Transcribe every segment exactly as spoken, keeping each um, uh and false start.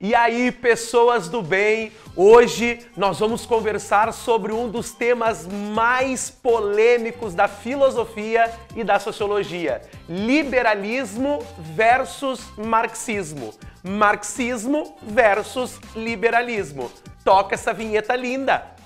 E aí, pessoas do bem, hoje nós vamos conversar sobre um dos temas mais polêmicos da filosofia e da sociologia: liberalismo versus marxismo. Marxismo versus liberalismo. Toca essa vinheta linda!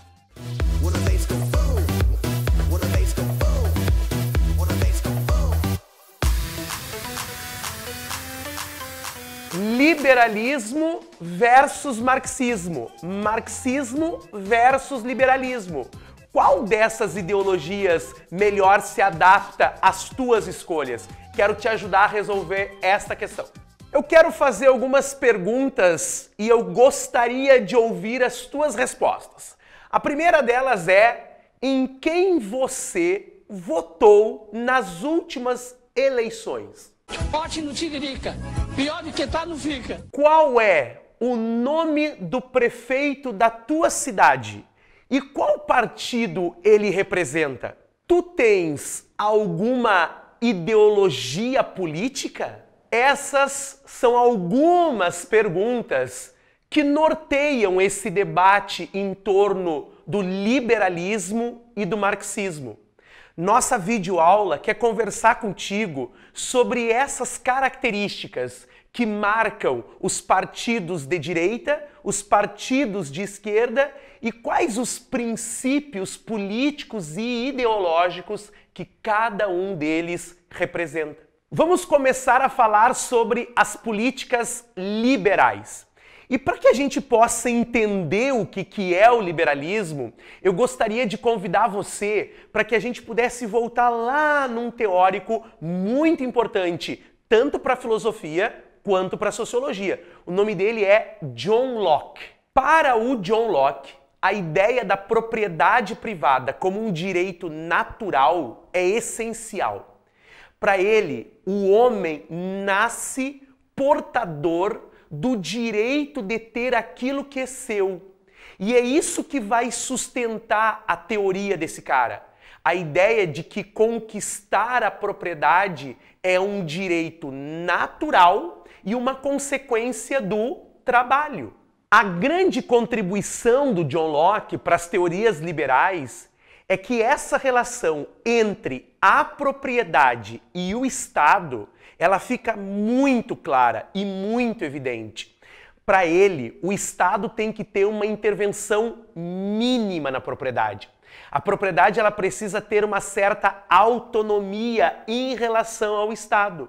Liberalismo versus marxismo. Marxismo versus liberalismo. Qual dessas ideologias melhor se adapta às tuas escolhas? Quero te ajudar a resolver esta questão. Eu quero fazer algumas perguntas e eu gostaria de ouvir as tuas respostas. A primeira delas é: em quem você votou nas últimas eleições? Vote no Tiririca. Pior do que tá, não fica. Qual é o nome do prefeito da tua cidade? E qual partido ele representa? Tu tens alguma ideologia política? Essas são algumas perguntas que norteiam esse debate em torno do liberalismo e do marxismo. Nossa videoaula quer conversar contigo sobre essas características que marcam os partidos de direita, os partidos de esquerda e quais os princípios políticos e ideológicos que cada um deles representa. Vamos começar a falar sobre as políticas liberais. E para que a gente possa entender o que, que é o liberalismo, eu gostaria de convidar você para que a gente pudesse voltar lá num teórico muito importante, tanto para a filosofia quanto para a sociologia. O nome dele é John Locke. Para o John Locke, a ideia da propriedade privada como um direito natural é essencial. Para ele, o homem nasce portador do direito de ter aquilo que é seu. E é isso que vai sustentar a teoria desse cara. A ideia de que conquistar a propriedade é um direito natural e uma consequência do trabalho. A grande contribuição do John Locke para as teorias liberais é que essa relação entre a propriedade e o Estado, ela fica muito clara e muito evidente. Para ele, o Estado tem que ter uma intervenção mínima na propriedade. A propriedade ela precisa ter uma certa autonomia em relação ao Estado.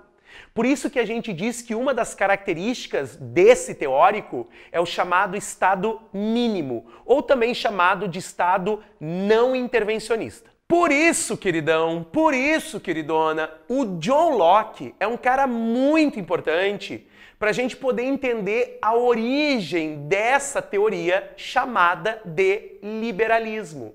Por isso que a gente diz que uma das características desse teórico é o chamado Estado mínimo, ou também chamado de Estado não intervencionista. Por isso, queridão, por isso, queridona, o John Locke é um cara muito importante para a gente poder entender a origem dessa teoria chamada de liberalismo.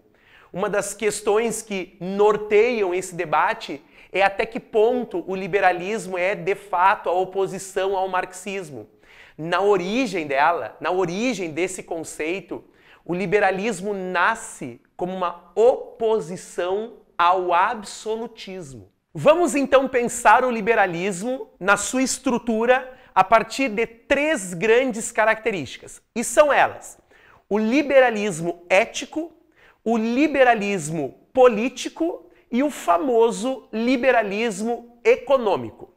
Uma das questões que norteiam esse debate é até que ponto o liberalismo é, de fato, a oposição ao marxismo. Na origem dela, na origem desse conceito, o liberalismo nasce como uma oposição ao absolutismo. Vamos então pensar o liberalismo na sua estrutura a partir de três grandes características. E são elas: o liberalismo ético, o liberalismo político e o famoso liberalismo econômico.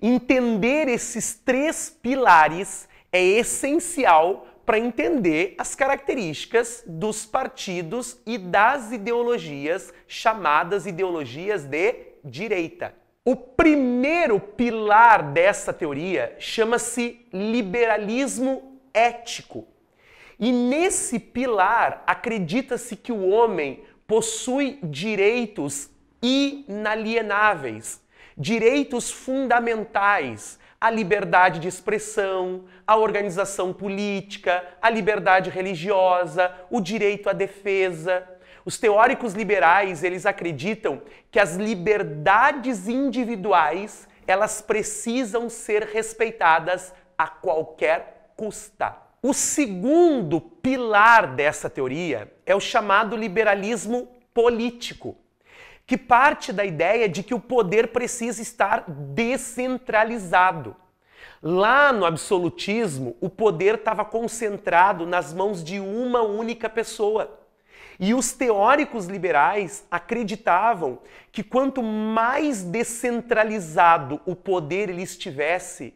Entender esses três pilares é essencial para entender as características dos partidos e das ideologias chamadas ideologias de direita. O primeiro pilar dessa teoria chama-se liberalismo ético. E nesse pilar acredita-se que o homem possui direitos inalienáveis, direitos fundamentais, a liberdade de expressão, a organização política, a liberdade religiosa, o direito à defesa. Os teóricos liberais, eles acreditam que as liberdades individuais, elas precisam ser respeitadas a qualquer custo. O segundo pilar dessa teoria é o chamado liberalismo político, que parte da ideia de que o poder precisa estar descentralizado. Lá no absolutismo, o poder estava concentrado nas mãos de uma única pessoa. E os teóricos liberais acreditavam que quanto mais descentralizado o poder ele estivesse,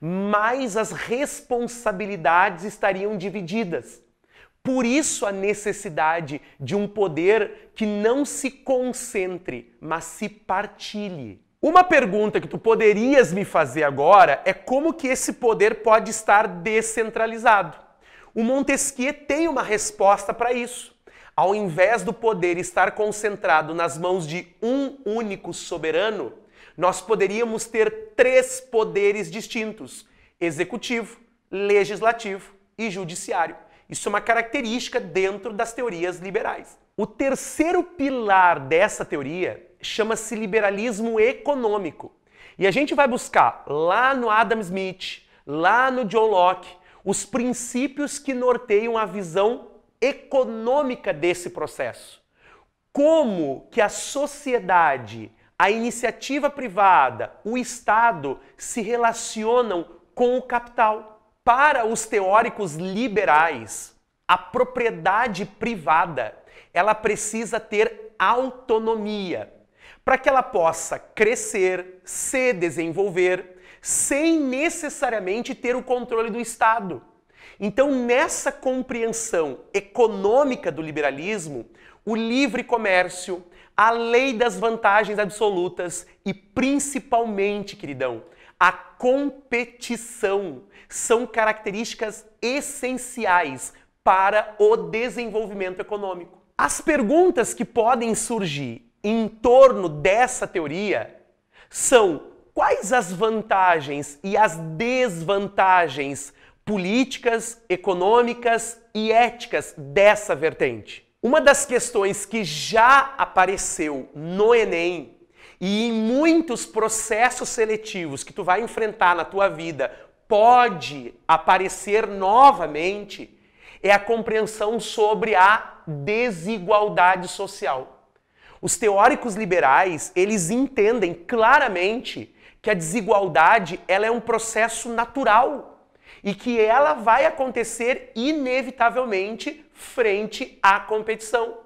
mais as responsabilidades estariam divididas. Por isso a necessidade de um poder que não se concentre, mas se partilhe. Uma pergunta que tu poderias me fazer agora é como que esse poder pode estar descentralizado. O Montesquieu tem uma resposta para isso. Ao invés do poder estar concentrado nas mãos de um único soberano, nós poderíamos ter três poderes distintos: executivo, legislativo e judiciário. Isso é uma característica dentro das teorias liberais. O terceiro pilar dessa teoria chama-se liberalismo econômico. E a gente vai buscar lá no Adam Smith, lá no John Locke, os princípios que norteiam a visão econômica desse processo. Como que a sociedade, a iniciativa privada, o Estado se relacionam com o capital. Para os teóricos liberais, a propriedade privada, ela precisa ter autonomia para que ela possa crescer, se desenvolver, sem necessariamente ter o controle do Estado. Então, nessa compreensão econômica do liberalismo, o livre comércio, a lei das vantagens absolutas e, principalmente, queridão, a competição são características essenciais para o desenvolvimento econômico. As perguntas que podem surgir em torno dessa teoria são: quais as vantagens e as desvantagens políticas, econômicas e éticas dessa vertente? Uma das questões que já apareceu no Enem e em muitos processos seletivos que tu vai enfrentar na tua vida pode aparecer novamente é a compreensão sobre a desigualdade social. Os teóricos liberais, eles entendem claramente que a desigualdade ela é um processo natural e que ela vai acontecer inevitavelmente frente à competição.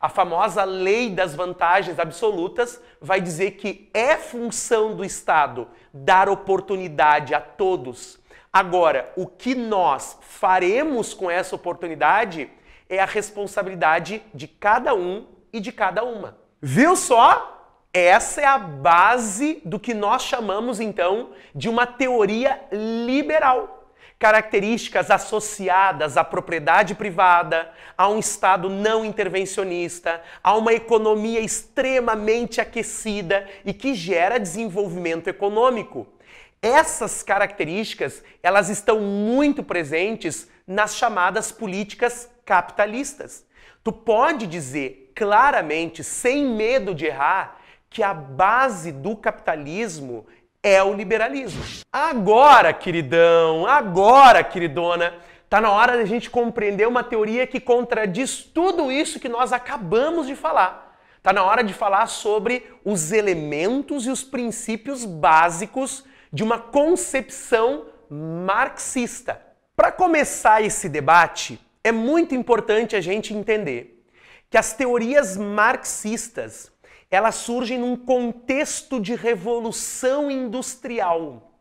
A famosa lei das vantagens absolutas vai dizer que é função do Estado dar oportunidade a todos. Agora, o que nós faremos com essa oportunidade é a responsabilidade de cada um e de cada uma. Viu só? Essa é a base do que nós chamamos, então, de uma teoria liberal. Características associadas à propriedade privada, a um Estado não intervencionista, a uma economia extremamente aquecida e que gera desenvolvimento econômico. Essas características, elas estão muito presentes nas chamadas políticas capitalistas. Tu pode dizer claramente, sem medo de errar, que a base do capitalismo é o liberalismo. Agora, queridão, agora, queridona, tá na hora da gente compreender uma teoria que contradiz tudo isso que nós acabamos de falar. Tá na hora de falar sobre os elementos e os princípios básicos de uma concepção marxista. Para começar esse debate, é muito importante a gente entender que as teorias marxistas elas surgem num contexto de revolução industrial,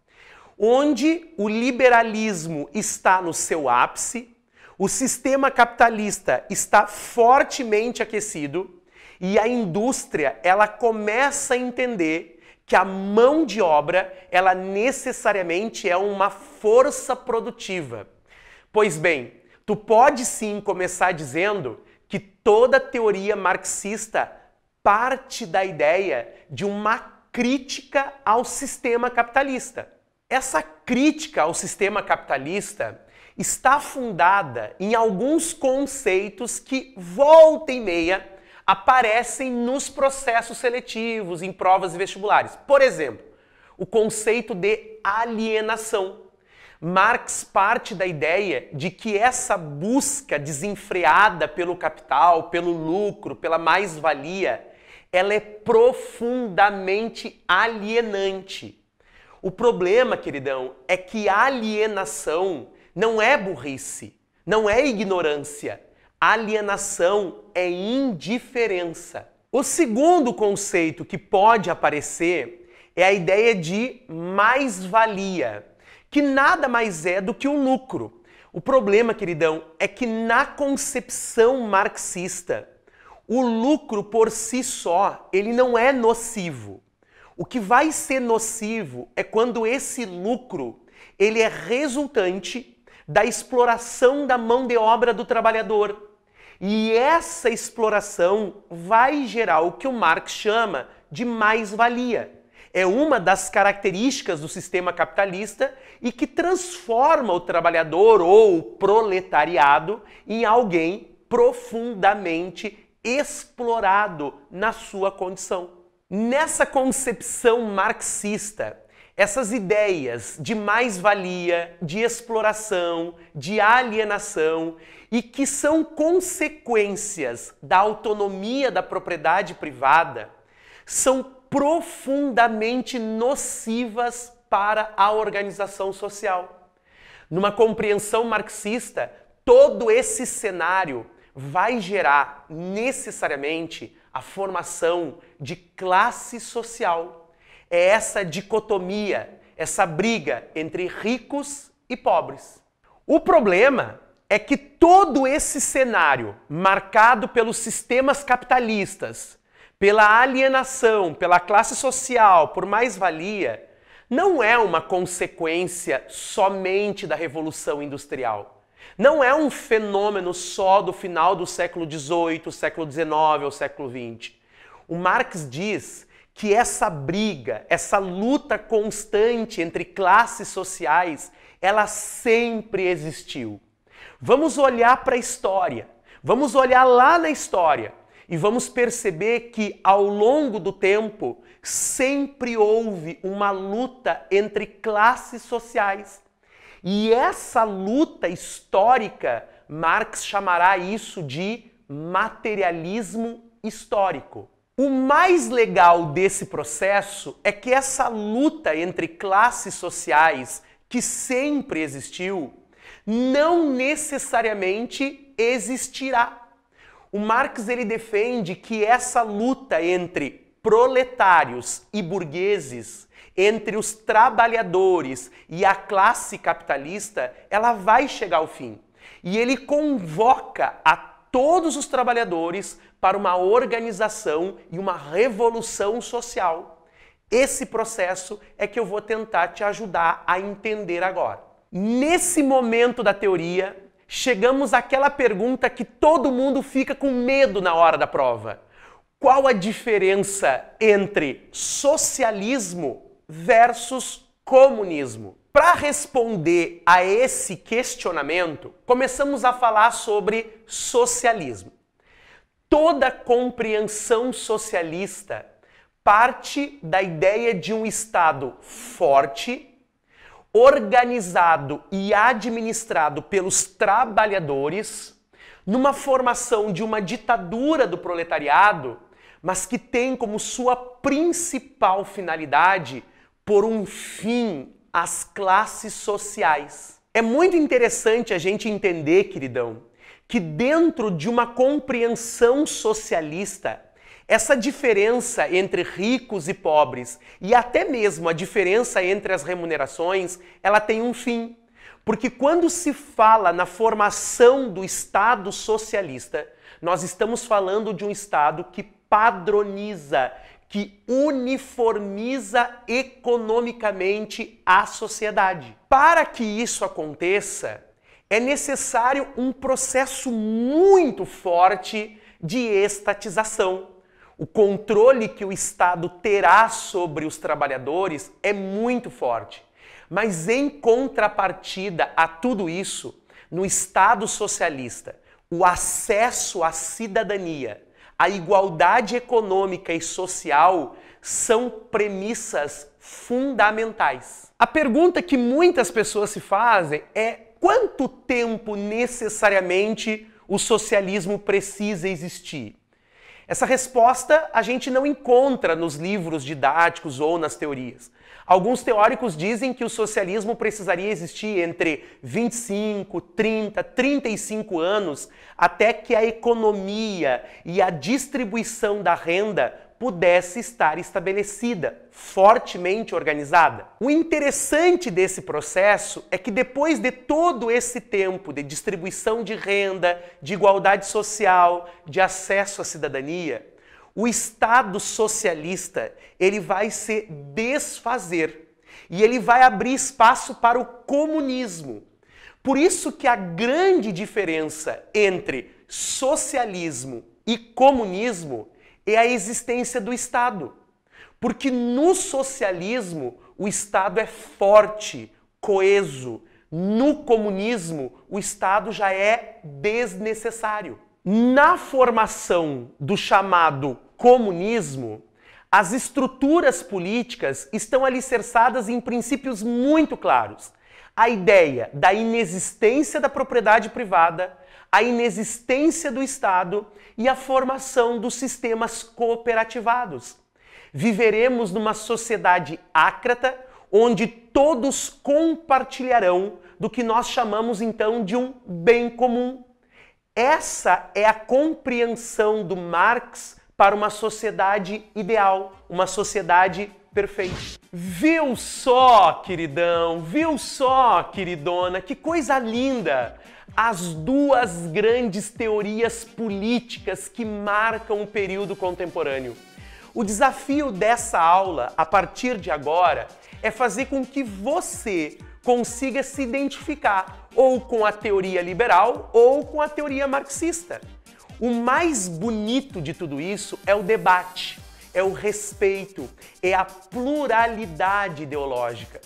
onde o liberalismo está no seu ápice, o sistema capitalista está fortemente aquecido e a indústria ela começa a entender que a mão de obra ela necessariamente é uma força produtiva. Pois bem, tu pode sim começar dizendo que toda teoria marxista parte da ideia de uma crítica ao sistema capitalista. Essa crítica ao sistema capitalista está fundada em alguns conceitos que, volta e meia, aparecem nos processos seletivos, em provas e vestibulares. Por exemplo, o conceito de alienação. Marx parte da ideia de que essa busca desenfreada pelo capital, pelo lucro, pela mais-valia, ela é profundamente alienante. O problema, queridão, é que alienação não é burrice, não é ignorância. Alienação é indiferença. O segundo conceito que pode aparecer é a ideia de mais valia, que nada mais é do que o lucro. O problema, queridão, é que na concepção marxista, o lucro por si só, ele não é nocivo. O que vai ser nocivo é quando esse lucro, ele é resultante da exploração da mão de obra do trabalhador. E essa exploração vai gerar o que o Marx chama de mais-valia. É uma das características do sistema capitalista e que transforma o trabalhador ou o proletariado em alguém profundamente explorado na sua condição. Nessa concepção marxista, essas ideias de mais-valia, de exploração, de alienação e que são consequências da autonomia da propriedade privada são profundamente nocivas para a organização social. Numa compreensão marxista, todo esse cenário vai gerar necessariamente a formação de classe social. É essa dicotomia, essa briga entre ricos e pobres. O problema é que todo esse cenário marcado pelos sistemas capitalistas, pela alienação, pela classe social, por mais-valia, não é uma consequência somente da Revolução Industrial. Não é um fenômeno só do final do século dezoito, século dezenove ou século vinte. O Marx diz que essa briga, essa luta constante entre classes sociais, ela sempre existiu. Vamos olhar para a história, vamos olhar lá na história e vamos perceber que ao longo do tempo sempre houve uma luta entre classes sociais. E essa luta histórica, Marx chamará isso de materialismo histórico. O mais legal desse processo é que essa luta entre classes sociais, que sempre existiu, não necessariamente existirá. O Marx ele defende que essa luta entre proletários e burgueses, entre os trabalhadores e a classe capitalista, ela vai chegar ao fim. E ele convoca a todos os trabalhadores para uma organização e uma revolução social. Esse processo é que eu vou tentar te ajudar a entender agora. Nesse momento da teoria, chegamos àquela pergunta que todo mundo fica com medo na hora da prova. Qual a diferença entre socialismo versus comunismo? Para responder a esse questionamento, começamos a falar sobre socialismo. Toda compreensão socialista parte da ideia de um Estado forte, organizado e administrado pelos trabalhadores, numa formação de uma ditadura do proletariado, mas que tem como sua principal finalidade, por um fim, as classes sociais. É muito interessante a gente entender, queridão, que dentro de uma compreensão socialista, essa diferença entre ricos e pobres e até mesmo a diferença entre as remunerações, ela tem um fim. Porque quando se fala na formação do Estado socialista, nós estamos falando de um Estado que padroniza, que uniformiza economicamente a sociedade. Para que isso aconteça, é necessário um processo muito forte de estatização. O controle que o Estado terá sobre os trabalhadores é muito forte. Mas em contrapartida a tudo isso, no Estado socialista, o acesso à cidadania, a igualdade econômica e social são premissas fundamentais. A pergunta que muitas pessoas se fazem é quanto tempo necessariamente o socialismo precisa existir? Essa resposta a gente não encontra nos livros didáticos ou nas teorias. Alguns teóricos dizem que o socialismo precisaria existir entre vinte e cinco, trinta, trinta e cinco anos até que a economia e a distribuição da renda pudesse estar estabelecida, fortemente organizada. O interessante desse processo é que depois de todo esse tempo de distribuição de renda, de igualdade social, de acesso à cidadania, o Estado socialista ele vai se desfazer e ele vai abrir espaço para o comunismo. Por isso que a grande diferença entre socialismo e comunismo é a existência do Estado. Porque no socialismo, o Estado é forte, coeso. No comunismo, o Estado já é desnecessário. Na formação do chamado comunismo, as estruturas políticas estão alicerçadas em princípios muito claros. A ideia da inexistência da propriedade privada, a inexistência do Estado e a formação dos sistemas cooperativados. Viveremos numa sociedade ácrata, onde todos compartilharão do que nós chamamos então de um bem comum. Essa é a compreensão do Marx para uma sociedade ideal, uma sociedade perfeito. Viu só, queridão? Viu só, queridona? Que coisa linda! As duas grandes teorias políticas que marcam o período contemporâneo. O desafio dessa aula, a partir de agora, é fazer com que você consiga se identificar ou com a teoria liberal ou com a teoria marxista. O mais bonito de tudo isso é o debate. É o respeito, é a pluralidade ideológica.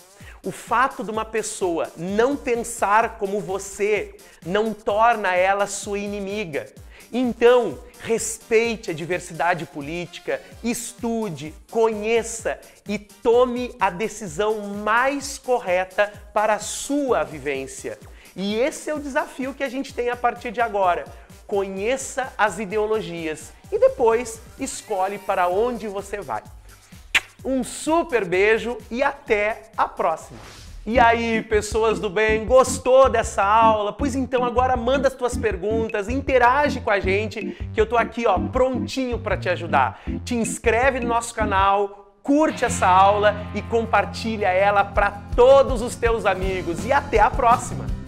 O fato de uma pessoa não pensar como você não torna ela sua inimiga. Então, respeite a diversidade política, estude, conheça e tome a decisão mais correta para a sua vivência. E esse é o desafio que a gente tem a partir de agora. Conheça as ideologias e depois escolhe para onde você vai. Um super beijo e até a próxima! E aí, pessoas do bem, gostou dessa aula? Pois então agora manda as tuas perguntas, interage com a gente que eu tô aqui, ó, prontinho para te ajudar. Te inscreve no nosso canal, curte essa aula e compartilha ela para todos os teus amigos. E até a próxima!